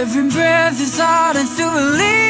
Every breath is ardent to believe.